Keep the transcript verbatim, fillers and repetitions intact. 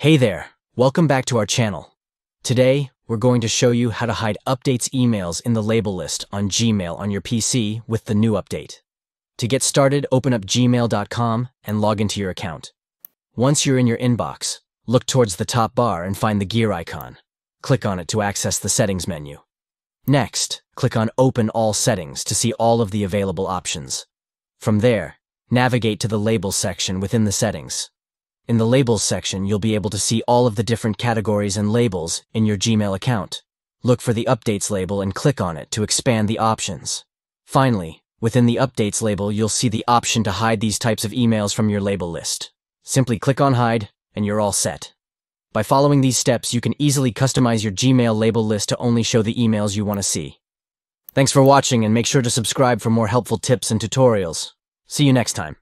Hey there, welcome back to our channel. Today, we're going to show you how to hide updates emails in the label list on Gmail on your P C with the new update. To get started, open up gmail dot com and log into your account. Once you're in your inbox, look towards the top bar and find the gear icon. Click on it to access the settings menu. Next, click on Open All Settings to see all of the available options. From there, navigate to the Labels section within the settings. In the Labels section, you'll be able to see all of the different categories and labels in your Gmail account. Look for the Updates label and click on it to expand the options. Finally, within the Updates label, you'll see the option to hide these types of emails from your label list. Simply click on Hide, and you're all set. By following these steps, you can easily customize your Gmail label list to only show the emails you want to see. Thanks for watching, and make sure to subscribe for more helpful tips and tutorials. See you next time.